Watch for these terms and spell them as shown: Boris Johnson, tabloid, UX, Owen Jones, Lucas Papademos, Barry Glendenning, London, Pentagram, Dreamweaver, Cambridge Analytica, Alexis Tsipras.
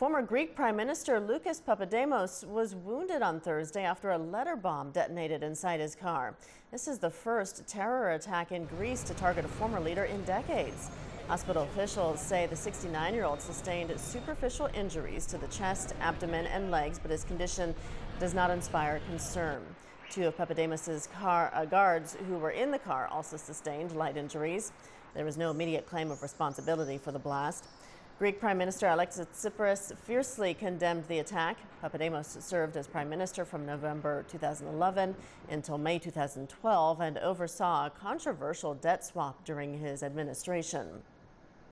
Former Greek Prime Minister Lucas Papademos was wounded on Thursday after a letter bomb detonated inside his car. This is the first terror attack in Greece to target a former leader in decades. Hospital officials say the 69-year-old sustained superficial injuries to the chest, abdomen, and legs, but his condition does not inspire concern. Two of Papademos' guards who were in the car also sustained light injuries. There was no immediate claim of responsibility for the blast. Greek Prime Minister Alexis Tsipras fiercely condemned the attack. Papademos served as Prime Minister from November 2011 until May 2012 and oversaw a controversial debt swap during his administration.